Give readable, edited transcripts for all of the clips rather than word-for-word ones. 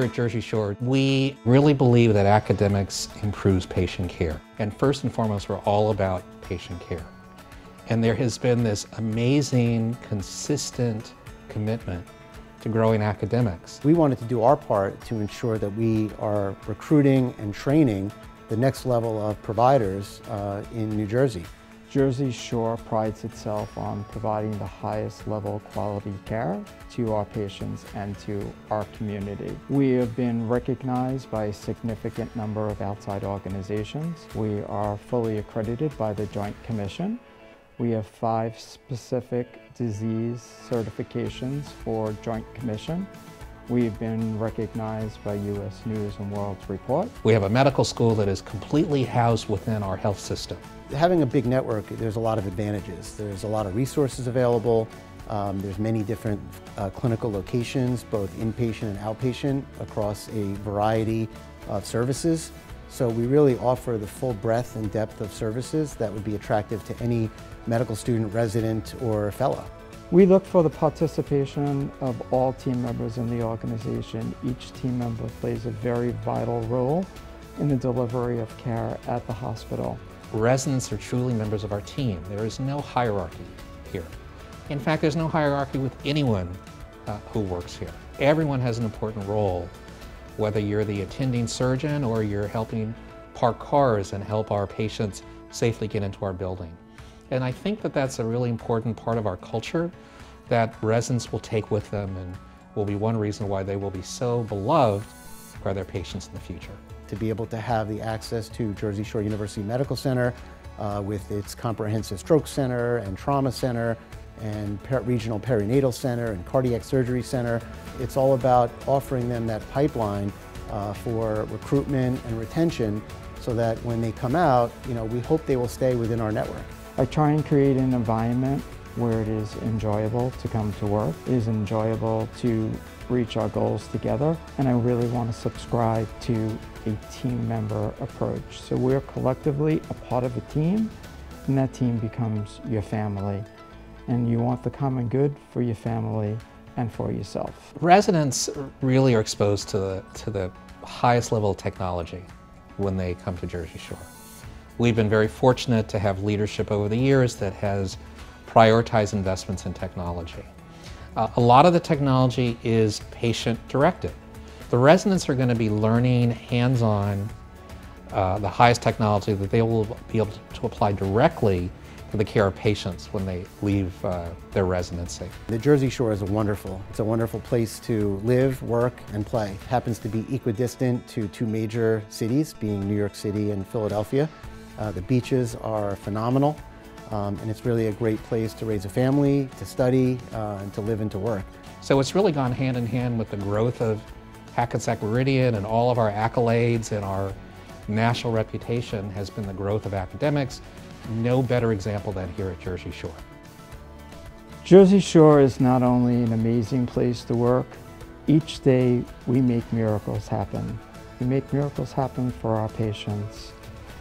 here at Jersey Shore, we really believe that academics improves patient care. And first and foremost, we're all about patient care. And there has been this amazing, consistent commitment to growing academics. We wanted to do our part to ensure that we are recruiting and training the next level of providers in New Jersey. Jersey Shore prides itself on providing the highest level quality care to our patients and to our community. We have been recognized by a significant number of outside organizations. We are fully accredited by the Joint Commission. We have 5 specific disease certifications for Joint Commission. We've been recognized by US News and World Report. We have a medical school that is completely housed within our health system. Having a big network, there's a lot of advantages. There's a lot of resources available. There's many different clinical locations, both inpatient and outpatient, across a variety of services. So we really offer the full breadth and depth of services that would be attractive to any medical student, resident, or fellow. We look for the participation of all team members in the organization. Each team member plays a very vital role in the delivery of care at the hospital. Residents are truly members of our team. There is no hierarchy here. In fact, there's no hierarchy with anyone who works here. Everyone has an important role, whether you're the attending surgeon or you're helping park cars and help our patients safely get into our building. And I think that that's a really important part of our culture that residents will take with them and will be one reason why they will be so beloved by their patients in the future. To be able to have the access to Jersey Shore University Medical Center with its comprehensive stroke center and trauma center and regional perinatal center and cardiac surgery center, it's all about offering them that pipeline for recruitment and retention so that when they come out, you know, we hope they will stay within our network. I try and create an environment where it is enjoyable to come to work, it is enjoyable to reach our goals together, and I really want to subscribe to a team member approach. So we're collectively a part of a team, and that team becomes your family. And you want the common good for your family and for yourself. Residents really are exposed to the highest level of technology when they come to Jersey Shore. We've been very fortunate to have leadership over the years that has prioritized investments in technology. A lot of the technology is patient-directed. The residents are going to be learning hands-on the highest technology that they will be able to apply directly to the care of patients when they leave their residency. The Jersey Shore is wonderful. It's a wonderful place to live, work, and play. It happens to be equidistant to 2 major cities, being New York City and Philadelphia. The beaches are phenomenal, and it's really a great place to raise a family, to study, and to live and to work. So it's really gone hand in hand with the growth of Hackensack Meridian, and all of our accolades and our national reputation has been the growth of academics. No better example than here at Jersey Shore. Jersey Shore is not only an amazing place to work, each day we make miracles happen. We make miracles happen for our patients.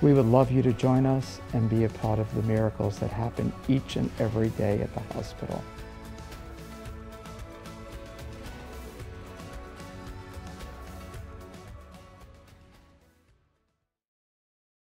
We would love you to join us and be a part of the miracles that happen each and every day at the hospital.